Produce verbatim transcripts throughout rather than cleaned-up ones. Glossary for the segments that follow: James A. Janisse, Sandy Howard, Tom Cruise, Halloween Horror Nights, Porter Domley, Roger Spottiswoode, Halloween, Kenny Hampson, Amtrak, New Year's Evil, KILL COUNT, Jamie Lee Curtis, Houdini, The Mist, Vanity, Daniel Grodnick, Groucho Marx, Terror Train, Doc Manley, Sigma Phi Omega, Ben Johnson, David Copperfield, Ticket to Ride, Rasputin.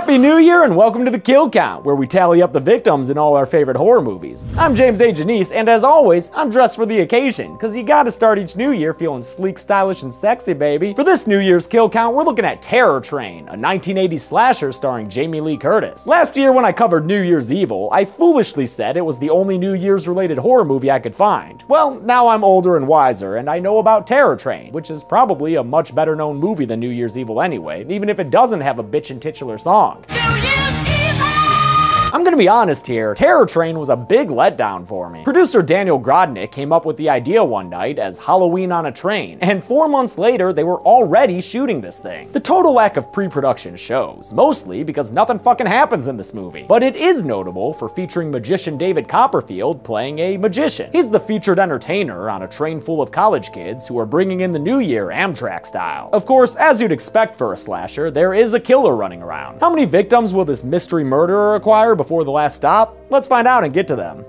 Happy New Year and welcome to the Kill Count, where we tally up the victims in all our favorite horror movies. I'm James A. Janisse, and as always, I'm dressed for the occasion, cause you gotta start each new year feeling sleek, stylish, and sexy, baby. For this New Year's Kill Count, we're looking at Terror Train, a nineteen eighties slasher starring Jamie Lee Curtis. Last year when I covered New Year's Evil, I foolishly said it was the only New Year's related horror movie I could find. Well, now I'm older and wiser, and I know about Terror Train, which is probably a much better known movie than New Year's Evil anyway, even if it doesn't have a bitchin' titular song. I'm gonna be honest here, Terror Train was a big letdown for me. Producer Daniel Grodnick came up with the idea one night as Halloween on a Train, and four months later they were already shooting this thing. The total lack of pre-production shows, mostly because nothing fucking happens in this movie. But it is notable for featuring magician David Copperfield playing a magician. He's the featured entertainer on a train full of college kids who are bringing in the new year Amtrak style. Of course, as you'd expect for a slasher, there is a killer running around. How many victims will this mystery murderer acquire before Before the last stop? Let's find out and get to them.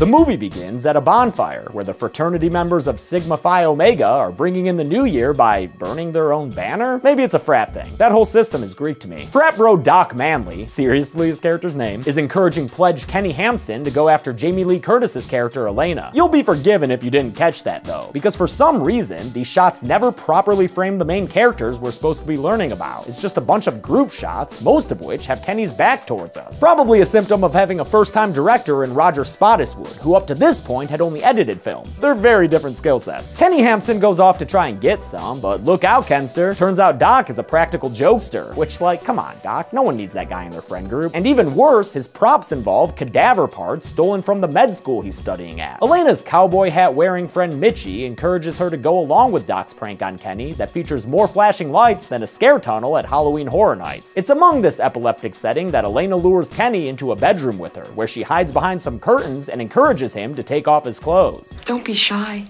The movie begins at a bonfire, where the fraternity members of Sigma Phi Omega are bringing in the new year by burning their own banner? Maybe it's a frat thing. That whole system is Greek to me. Frat bro Doc Manley, seriously his character's name, is encouraging pledge Kenny Hampson to go after Jamie Lee Curtis's character Elena. You'll be forgiven if you didn't catch that though, because for some reason, these shots never properly frame the main characters we're supposed to be learning about. It's just a bunch of group shots, most of which have Kenny's back towards us. Probably a symptom of having a first-time director in Roger Spottiswoode, who up to this point had only edited films. They're very different skill sets. Kenny Hampson goes off to try and get some, but look out, Kenster. Turns out Doc is a practical jokester, which, like, come on, Doc. No one needs that guy in their friend group. And even worse, his props involve cadaver parts stolen from the med school he's studying at. Elena's cowboy hat-wearing friend Mitchie encourages her to go along with Doc's prank on Kenny that features more flashing lights than a scare tunnel at Halloween Horror Nights. It's among this epileptic setting that Elena lures Kenny into a bedroom with her, where she hides behind some curtains and encourages encourages him to take off his clothes. Don't be shy.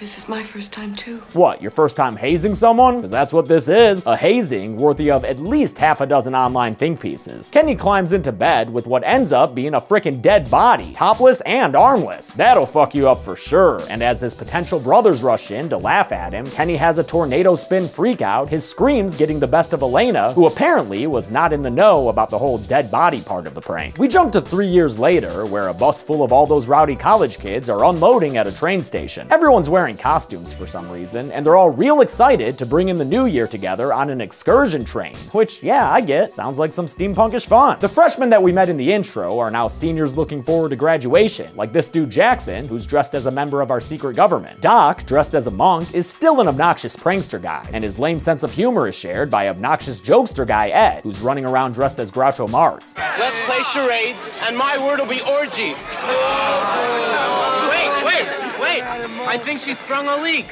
This is my first time too. What, your first time hazing someone? Because that's what this is. A hazing worthy of at least half a dozen online think pieces. Kenny climbs into bed with what ends up being a frickin' dead body, topless and armless. That'll fuck you up for sure. And as his potential brothers rush in to laugh at him, Kenny has a tornado spin freakout, his screams getting the best of Elena, who apparently was not in the know about the whole dead body part of the prank. We jump to three years later, where a bus full of all those rowdy college kids are unloading at a train station. Everyone's wearing costumes for some reason, and they're all real excited to bring in the new year together on an excursion train, which, yeah, I get, sounds like some steampunkish fun. The freshmen that we met in the intro are now seniors looking forward to graduation, like this dude Jackson, who's dressed as a member of our secret government. Doc, dressed as a monk, is still an obnoxious prankster guy, and his lame sense of humor is shared by obnoxious jokester guy Ed, who's running around dressed as Groucho Marx. Let's play charades, and my word will be orgy. Wait, wait! Wait, I think she sprung a leak.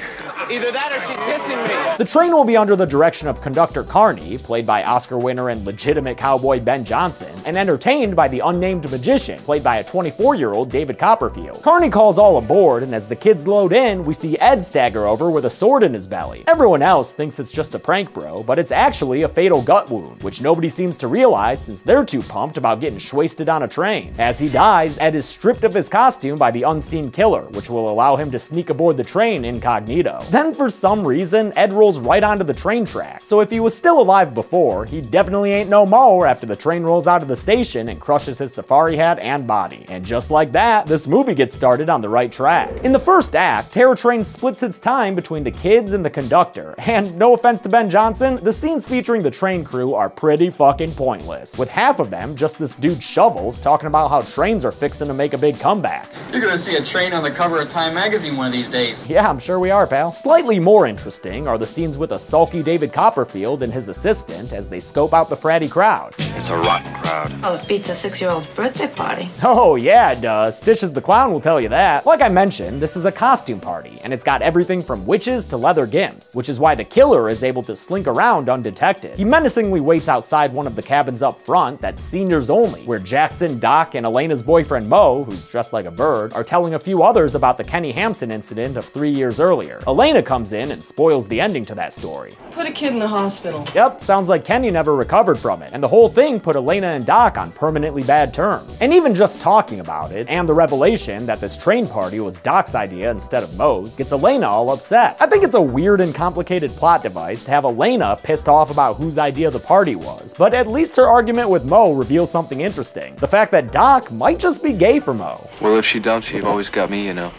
Either that or she's pissing me. The train will be under the direction of conductor Carney, played by Oscar winner and legitimate cowboy Ben Johnson, and entertained by the unnamed magician, played by a twenty-four-year-old David Copperfield. Carney calls all aboard, and as the kids load in, we see Ed stagger over with a sword in his belly. Everyone else thinks it's just a prank, bro, but it's actually a fatal gut wound, which nobody seems to realize since they're too pumped about getting shwasted on a train. As he dies, Ed is stripped of his costume by the unseen killer, which will allow allow him to sneak aboard the train incognito. Then for some reason, Ed rolls right onto the train track. So if he was still alive before, he definitely ain't no more after the train rolls out of the station and crushes his safari hat and body. And just like that, this movie gets started on the right track. In the first act, Terror Train splits its time between the kids and the conductor. And no offense to Ben Johnson, the scenes featuring the train crew are pretty fucking pointless. With half of them, just this dude Shovels talking about how trains are fixing to make a big comeback. You're gonna see a train on the cover of Time Magazine one of these days. Yeah, I'm sure we are, pal. Slightly more interesting are the scenes with a sulky David Copperfield and his assistant as they scope out the fratty crowd. It's a rotten crowd. Oh, it beats a six-year-old birthday party. Oh, yeah, it does. Stitches the Clown will tell you that. Like I mentioned, this is a costume party, and it's got everything from witches to leather gimps, which is why the killer is able to slink around undetected. He menacingly waits outside one of the cabins up front that's seniors only, where Jackson, Doc, and Elena's boyfriend Mo, who's dressed like a bird, are telling a few others about the Kenny Connie Hampson incident of three years earlier. Elena comes in and spoils the ending to that story. Put a kid in the hospital. Yep, sounds like Kenny never recovered from it, and the whole thing put Elena and Doc on permanently bad terms. And even just talking about it, and the revelation that this train party was Doc's idea instead of Moe's, gets Elena all upset. I think it's a weird and complicated plot device to have Elena pissed off about whose idea the party was, but at least her argument with Moe reveals something interesting. The fact that Doc might just be gay for Moe. Well, if she dumps you, you've always got me, you know.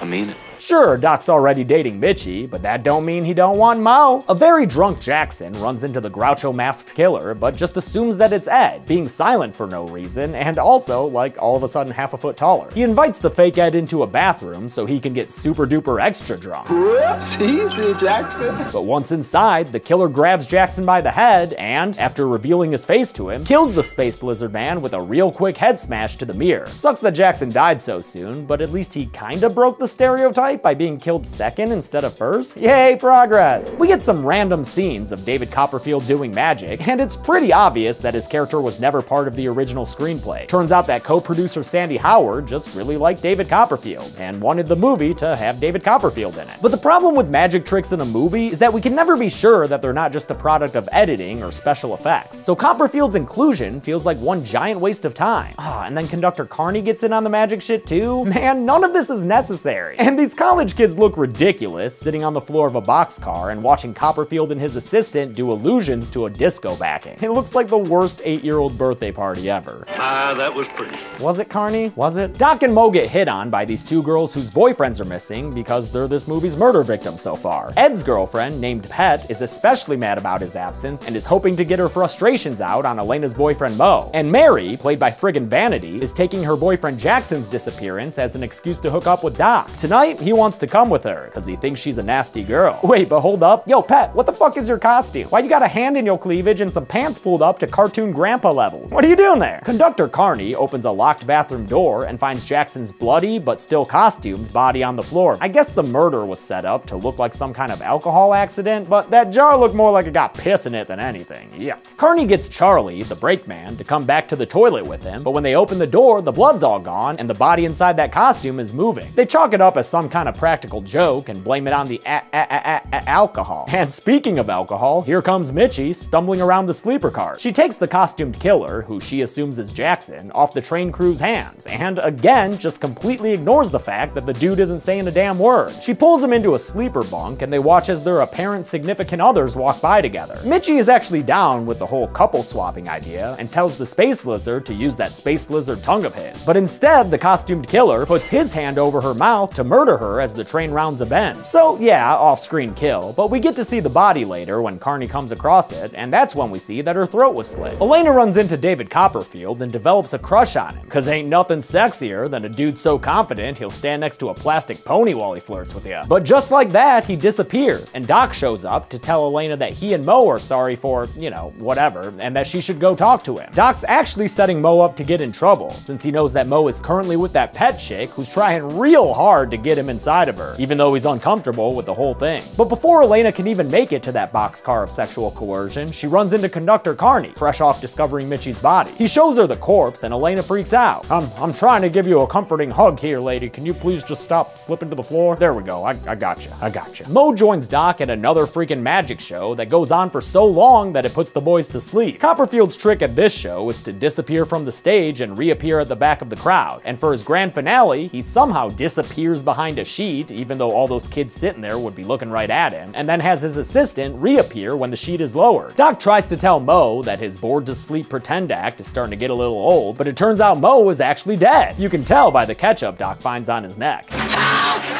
I mean it. Sure, Doc's already dating Mitchie, but that don't mean he don't want Moe. A very drunk Jackson runs into the Groucho Masked Killer, but just assumes that it's Ed, being silent for no reason, and also, like, all of a sudden half a foot taller. He invites the fake Ed into a bathroom so he can get super duper extra drunk. Whoops, easy, Jackson. But once inside, the killer grabs Jackson by the head and, after revealing his face to him, kills the space lizard man with a real quick head smash to the mirror. Sucks that Jackson died so soon, but at least he kinda broke the stereotype by being killed second instead of first? Yay, progress! We get some random scenes of David Copperfield doing magic, and it's pretty obvious that his character was never part of the original screenplay. Turns out that co-producer Sandy Howard just really liked David Copperfield, and wanted the movie to have David Copperfield in it. But the problem with magic tricks in a movie is that we can never be sure that they're not just a product of editing or special effects. So Copperfield's inclusion feels like one giant waste of time. Ah, and then Conductor Carney gets in on the magic shit too? Man, none of this is necessary. And these college kids look ridiculous, sitting on the floor of a boxcar and watching Copperfield and his assistant do allusions to a disco backing. It looks like the worst eight-year-old birthday party ever. Ah, uh, that was pretty. Was it, Carney? Was it? Doc and Moe get hit on by these two girls whose boyfriends are missing because they're this movie's murder victims so far. Ed's girlfriend, named Pet, is especially mad about his absence and is hoping to get her frustrations out on Elena's boyfriend, Moe. And Mary, played by friggin' Vanity, is taking her boyfriend Jackson's disappearance as an excuse to hook up with Doc. Tonight, he He wants to come with her, because he thinks she's a nasty girl. Wait, but hold up. Yo, Pet, what the fuck is your costume? Why you got a hand in your cleavage and some pants pulled up to cartoon grandpa levels? What are you doing there? Conductor Carney opens a locked bathroom door and finds Jackson's bloody, but still costumed, body on the floor. I guess the murder was set up to look like some kind of alcohol accident, but that jar looked more like it got piss in it than anything, yeah. Carney gets Charlie, the brakeman, to come back to the toilet with him, but when they open the door, the blood's all gone, and the body inside that costume is moving. They chalk it up as some kind a practical joke and blame it on the a a a a alcohol. And speaking of alcohol, here comes Mitchie stumbling around the sleeper car. She takes the costumed killer, who she assumes is Jackson, off the train crew's hands, and again just completely ignores the fact that the dude isn't saying a damn word. She pulls him into a sleeper bunk and they watch as their apparent significant others walk by together. Mitchie is actually down with the whole couple swapping idea and tells the space lizard to use that space lizard tongue of his. But instead, the costumed killer puts his hand over her mouth to murder her as the train rounds a bend. So yeah, off-screen kill, but we get to see the body later when Carney comes across it, and that's when we see that her throat was slit. Elena runs into David Copperfield and develops a crush on him, cause ain't nothing sexier than a dude so confident he'll stand next to a plastic pony while he flirts with you. But just like that, he disappears, and Doc shows up to tell Elena that he and Moe are sorry for, you know, whatever, and that she should go talk to him. Doc's actually setting Moe up to get in trouble, since he knows that Moe is currently with that pet chick who's trying real hard to get him in inside of her, even though he's uncomfortable with the whole thing. But before Elena can even make it to that boxcar of sexual coercion, she runs into Conductor Carney, fresh off discovering Mitchie's body. He shows her the corpse and Elena freaks out. I'm, I'm trying to give you a comforting hug here, lady. Can you please just stop slipping to the floor? There we go, I, I gotcha, I gotcha. Moe joins Doc at another freaking magic show that goes on for so long that it puts the boys to sleep. Copperfield's trick at this show is to disappear from the stage and reappear at the back of the crowd. And for his grand finale, he somehow disappears behind a sheet, even though all those kids sitting there would be looking right at him, and then has his assistant reappear when the sheet is lowered. Doc tries to tell Moe that his bored to sleep pretend act is starting to get a little old, but it turns out Moe is actually dead. You can tell by the ketchup Doc finds on his neck.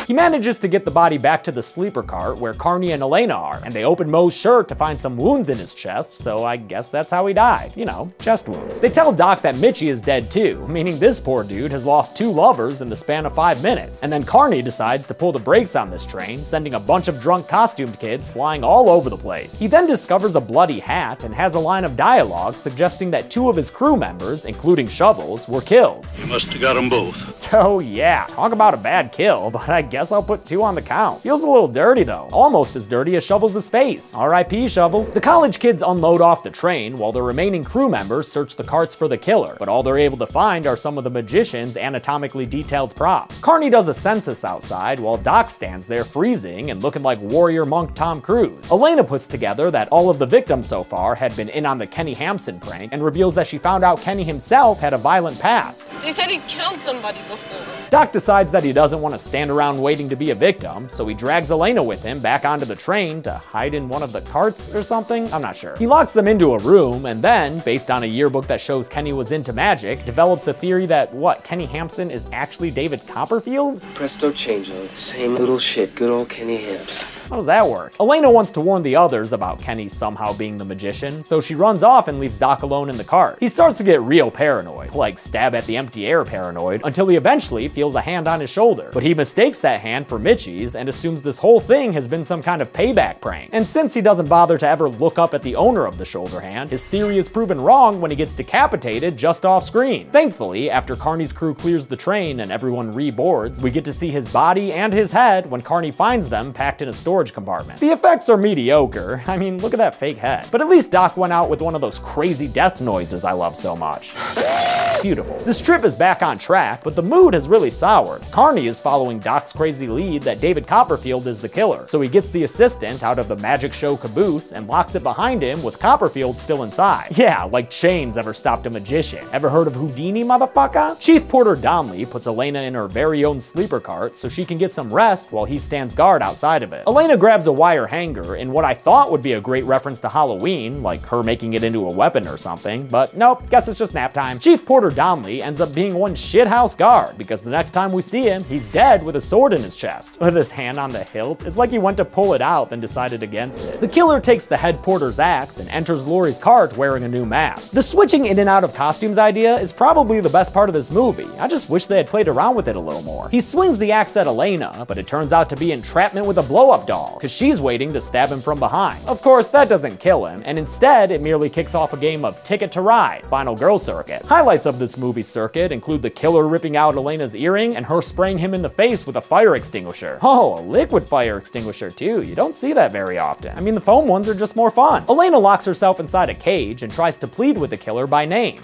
He manages to get the body back to the sleeper cart where Carney and Elena are, and they open Moe's shirt to find some wounds in his chest, so I guess that's how he died. You know, chest wounds. They tell Doc that Mitchie is dead too, meaning this poor dude has lost two lovers in the span of five minutes, and then Carney decides to pull the brakes on this train, sending a bunch of drunk costumed kids flying all over the place. He then discovers a bloody hat and has a line of dialogue suggesting that two of his crew members, including Shovels, were killed. You must have got them both. So yeah, talk about a bad kill, but I guess Guess I'll put two on the count. Feels a little dirty though. Almost as dirty as Shovels' face. R I P Shovels. The college kids unload off the train while the remaining crew members search the carts for the killer, but all they're able to find are some of the magician's anatomically detailed props. Carney does a census outside while Doc stands there freezing and looking like warrior monk Tom Cruise. Elena puts together that all of the victims so far had been in on the Kenny Hampson prank and reveals that she found out Kenny himself had a violent past. They said he killed somebody before. Doc decides that he doesn't want to stand around waiting to be a victim, so he drags Elena with him back onto the train to hide in one of the carts or something? I'm not sure. He locks them into a room and then, based on a yearbook that shows Kenny was into magic, develops a theory that, what, Kenny Hampson is actually David Copperfield? Presto changeo, the same little shit, good old Kenny Hampson. How does that work? Elena wants to warn the others about Kenny somehow being the magician, so she runs off and leaves Doc alone in the cart. He starts to get real paranoid, like stab at the empty air paranoid, until he eventually feels a hand on his shoulder. But he mistakes that hand for Mitchie's and assumes this whole thing has been some kind of payback prank. And since he doesn't bother to ever look up at the owner of the shoulder hand, his theory is proven wrong when he gets decapitated just off screen. Thankfully, after Carney's crew clears the train and everyone reboards, we get to see his body and his head when Carney finds them packed in a storage compartment. The effects are mediocre. I mean, look at that fake head. But at least Doc went out with one of those crazy death noises I love so much. Beautiful. This trip is back on track, but the mood has really soured. Carney is following Doc's crazy lead that David Copperfield is the killer, so he gets the assistant out of the magic show caboose and locks it behind him with Copperfield still inside. Yeah, like chains ever stopped a magician. Ever heard of Houdini, motherfucker? Chief Porter Domley puts Elena in her very own sleeper cart so she can get some rest while he stands guard outside of it. Elena grabs a wire hanger in what I thought would be a great reference to Halloween, like her making it into a weapon or something, but nope, guess it's just nap time. Chief Porter Domley ends up being one shithouse guard because the next time we see him, he's dead with a sword in his chest. With his hand on the hilt, it's like he went to pull it out then decided against it. The killer takes the head porter's axe and enters Laurie's cart wearing a new mask. The switching in and out of costumes idea is probably the best part of this movie. I just wish they had played around with it a little more. He swings the axe at Elena, but it turns out to be entrapment with a blow-up doll, because she's waiting to stab him from behind. Of course, that doesn't kill him, and instead, it merely kicks off a game of Ticket to Ride, Final Girl Circuit. Highlights of this movie circuit include the killer ripping out Elena's earring and her spraying him in the face with a fire extinguisher. Oh, a liquid fire extinguisher too. You don't see that very often. I mean, the foam ones are just more fun. Elena locks herself inside a cage and tries to plead with the killer by name.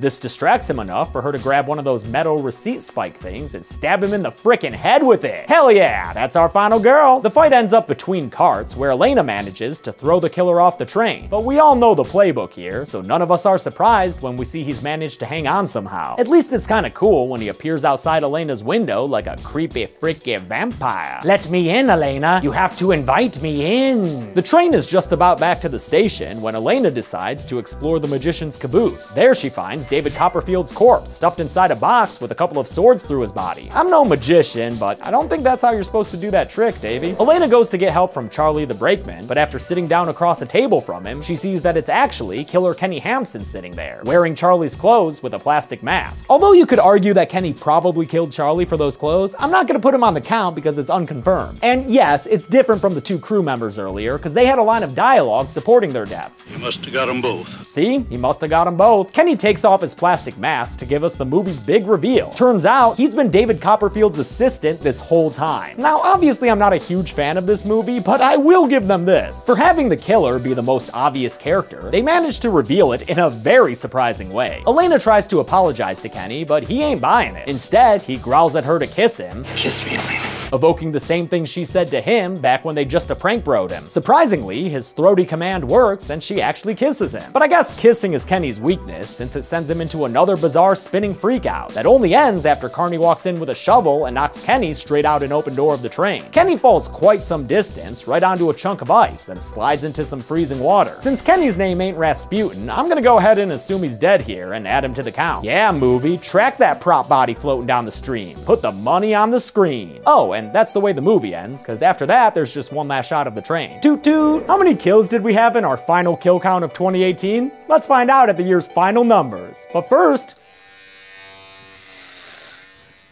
This distracts him enough for her to grab one of those metal receipt spike things and stab him in the frickin' head with it. Hell yeah, that's our final girl. The fight ends up between carts where Elena manages to throw the killer off the train. But we all know the playbook here, so none of us are surprised when we see he's managed to hang on somehow. At least it's kinda cool when he appears outside Elena's window like a creepy frickin' vampire. Let me in, Elena. You have to invite me in. The train is just about back to the station when Elena decides to explore the magician's caboose. There she finds David Copperfield's corpse, stuffed inside a box with a couple of swords through his body. I'm no magician, but I don't think that's how you're supposed to do that trick, Davey. Elena goes to get help from Charlie the Brakeman, but after sitting down across a table from him, she sees that it's actually killer Kenny Hampson sitting there, wearing Charlie's clothes with a plastic mask. Although you could argue that Kenny probably killed Charlie for those clothes, I'm not gonna put him on the count because it's unconfirmed. And yes, it's different from the two crew members earlier, because they had a line of dialogue supporting their deaths. He must have got them both. See? He must have got them both. Kenny takes off his plastic mask to give us the movie's big reveal. Turns out, he's been David Copperfield's assistant this whole time. Now, obviously I'm not a huge fan of this movie, but I will give them this. For having the killer be the most obvious character, they managed to reveal it in a very surprising way. Elena tries to apologize to Kenny, but he ain't buying it. Instead, he growls at her to kiss him. Kiss me, Elena. Evoking the same thing she said to him back when they just a prank bro'd him. Surprisingly, his throaty command works and she actually kisses him. But I guess kissing is Kenny's weakness since it sends him into another bizarre spinning freakout that only ends after Carney walks in with a shovel and knocks Kenny straight out an open door of the train. Kenny falls quite some distance right onto a chunk of ice and slides into some freezing water. Since Kenny's name ain't Rasputin, I'm gonna go ahead and assume he's dead here and add him to the count. Yeah, movie, track that prop body floating down the stream. Put the money on the screen. Oh, and And that's the way the movie ends, because after that, there's just one last shot of the train. Toot toot! How many kills did we have in our final kill count of twenty eighteen? Let's find out at the year's final numbers. But first,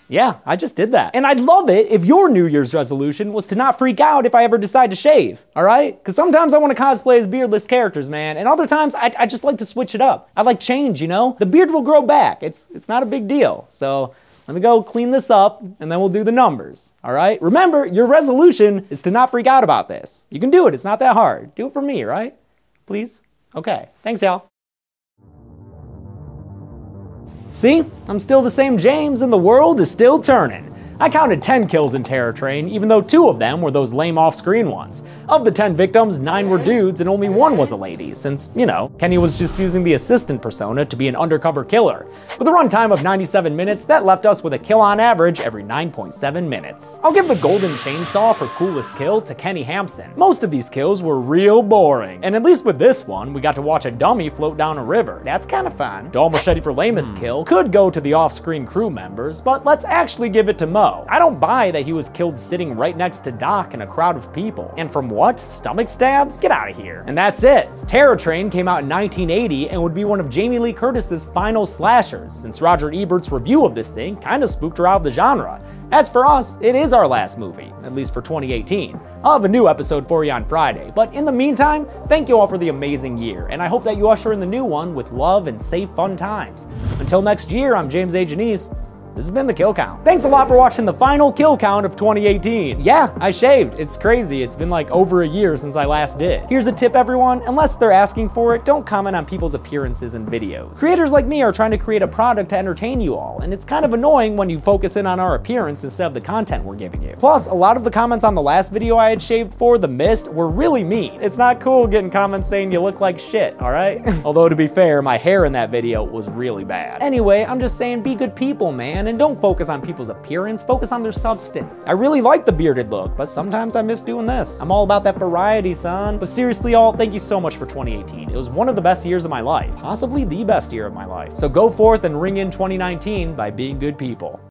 yeah, I just did that. And I'd love it if your New Year's resolution was to not freak out if I ever decide to shave, all right? Because sometimes I want to cosplay as beardless characters, man. And other times, I, I just like to switch it up. I like change, you know? The beard will grow back. It's, it's not a big deal. So Let me go clean this up and then we'll do the numbers, all right? Remember, your resolution is to not freak out about this. You can do it, it's not that hard. Do it for me, right? Please? Okay, thanks y'all. See, I'm still the same James and the world is still turning. I counted ten kills in Terror Train, even though two of them were those lame off-screen ones. Of the ten victims, nine were dudes and only one was a lady, since, you know, Kenny was just using the assistant persona to be an undercover killer. With a runtime of ninety-seven minutes, that left us with a kill on average every nine point seven minutes. I'll give the golden chainsaw for coolest kill to Kenny Hampson. Most of these kills were real boring, and at least with this one, we got to watch a dummy float down a river. That's kinda fun. Doll machete for lamest kill could go to the off-screen crew members, but let's actually give it to Mo. I don't buy that he was killed sitting right next to Doc in a crowd of people. And from what? Stomach stabs? Get out of here. And that's it. Terror Train came out in nineteen eighty and would be one of Jamie Lee Curtis's final slashers, since Roger Ebert's review of this thing kinda spooked her out of the genre. As for us, it is our last movie, at least for twenty eighteen. I'll have a new episode for you on Friday, but in the meantime, thank you all for the amazing year, and I hope that you usher in the new one with love and safe fun times. Until next year, I'm James A. Janisse. This has been The Kill Count. Thanks a lot for watching the final Kill Count of twenty eighteen. Yeah, I shaved. It's crazy. It's been like over a year since I last did. Here's a tip, everyone. Unless they're asking for it, don't comment on people's appearances and videos. Creators like me are trying to create a product to entertain you all, and it's kind of annoying when you focus in on our appearance instead of the content we're giving you. Plus, a lot of the comments on the last video I had shaved for, The Mist, were really mean. It's not cool getting comments saying you look like shit, all right? Although, to be fair, my hair in that video was really bad. Anyway, I'm just saying be good people, man. And don't focus on people's appearance, focus on their substance. I really like the bearded look, but sometimes I miss doing this. I'm all about that variety, son. But seriously, y'all, thank you so much for twenty eighteen. It was one of the best years of my life, possibly the best year of my life. So go forth and ring in twenty nineteen by being good people.